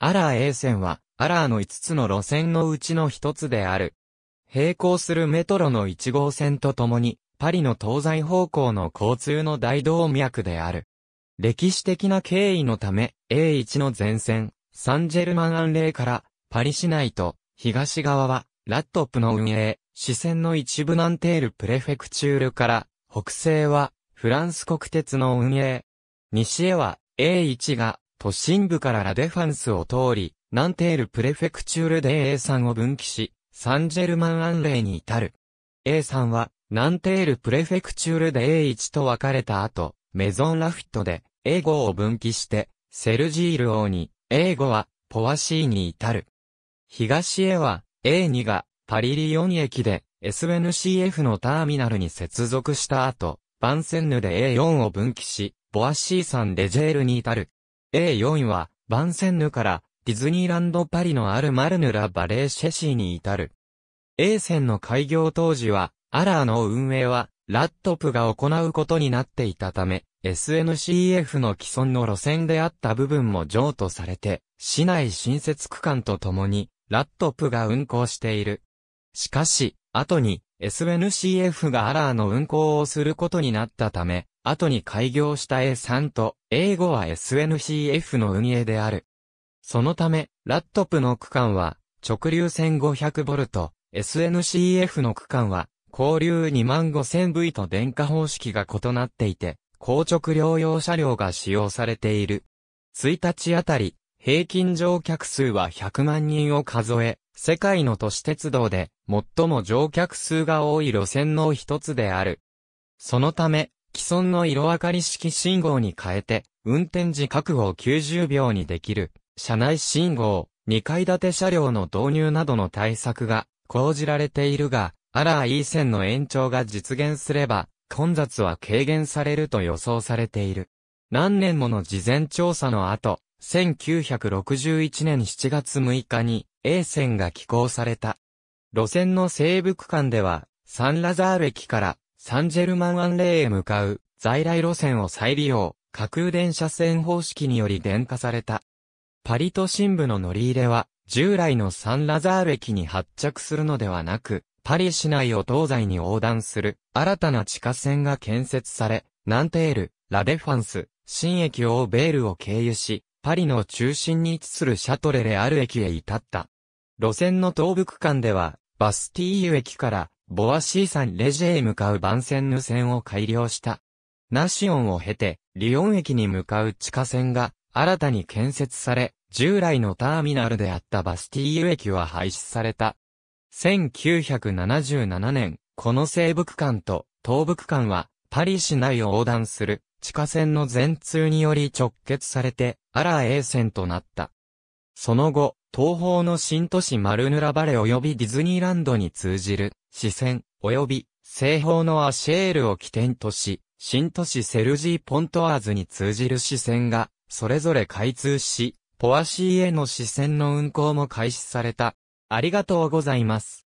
RER A線は、RERの5つの路線のうちの1つである。並行するメトロの1号線とともに、パリの東西方向の交通の大動脈である。歴史的な経緯のため、A1 の前線、サンジェルマンアンレイから、パリ市内と、東側は、ラットプの運営、支線の一部ナンテールプレフェクチュールから、北西は、フランス国鉄の運営。西へは、A1 が、都心部からラデファンスを通り、ナンテールプレフェクチュールで A3 を分岐し、サンジェルマンアンレイに至る。A3 は、ナンテールプレフェクチュールで A1 と分かれた後、メゾンラフィットで A5 を分岐して、セルジール王に、A5 は、ポワシーに至る。東へは、A2 が、パリリヨン駅で、SNCF のターミナルに接続した後、バンセンヌで A4 を分岐し、ボアシー山レジェールに至る。A4 は、バンセンヌから、ディズニーランドパリのあるマルヌラ・バレーシェシーに至る。A 線の開業当時は、RERの運営は、ラットプが行うことになっていたため、SNCF の既存の路線であった部分も譲渡されて、市内新設区間とともに、ラットプが運行している。しかし、後に、SNCF がRERの運行をすることになったため、後に開業した A3 と A5 は SNCF の運営である。そのため、ラットプの区間は直流 1500V、SNCF の区間は交流 25000V と電化方式が異なっていて、硬直両用車両が使用されている。1日あたり、平均乗客数は100万人を数え、世界の都市鉄道で最も乗客数が多い路線の一つである。そのため、既存の色明かり式信号に変えて、運転時確保を90秒にできる、車内信号、2階建て車両の導入などの対策が講じられているが、RER A線の延長が実現すれば、混雑は軽減されると予想されている。何年もの事前調査の後、1961年7月6日に A 線が起工された。路線の西部区間では、サンラザール駅から、サンジェルマンアンレイへ向かう在来路線を再利用、架空電車線方式により電化された。パリ都心部の乗り入れは従来のサンラザール駅に発着するのではなく、パリ市内を東西に横断する新たな地下線が建設され、ナンテール、ラデファンス、新駅オーベールを経由し、パリの中心に位置するシャトレレアル駅へ至った。路線の東部区間では、バスティーユ駅から、ボアシー山レジェへ向かうバンセンヌ線を改良した。ナシオンを経て、リヨン駅に向かう地下線が新たに建設され、従来のターミナルであったバスティーユ駅は廃止された。1977年、この西部区間と東部区間は、パリ市内を横断する地下線の全通により直結されて、RER A線となった。その後、東方の新都市マルヌラバレ及びディズニーランドに通じる支線及び西方のアシェールを起点とし、新都市セルジー・ポントワーズに通じる支線がそれぞれ開通し、ポアシーへの支線の運行も開始された。ありがとうございます。